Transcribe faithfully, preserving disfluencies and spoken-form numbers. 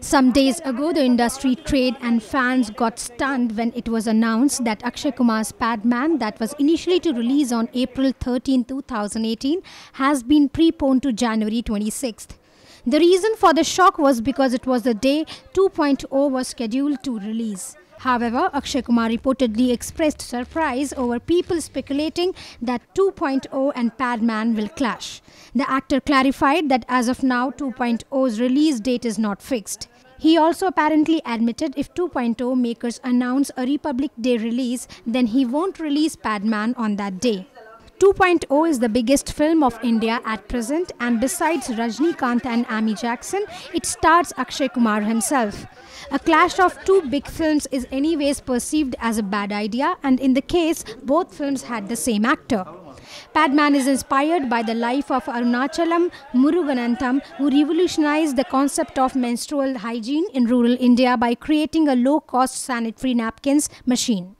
Some days ago, the industry, trade and fans got stunned when it was announced that Akshay Kumar's Padman, that was initially to release on April thirteenth two thousand eighteen, has been preponed to January twenty-sixth. The reason for the shock was because it was the day two point oh was scheduled to release. However, Akshay Kumar reportedly expressed surprise over people speculating that two point oh and Padman will clash. The actor clarified that as of now, two point oh's release date is not fixed. He also apparently admitted if two point oh makers announce a Republic Day release, then he won't release Padman on that day. two point oh is the biggest film of India at present, and besides Rajinikanth and Amy Jackson, it stars Akshay Kumar himself. A clash of two big films is anyways perceived as a bad idea, and in the case, both films had the same actor. Padman is inspired by the life of Arunachalam Muruganantham, who revolutionized the concept of menstrual hygiene in rural India by creating a low-cost sanitary napkins machine.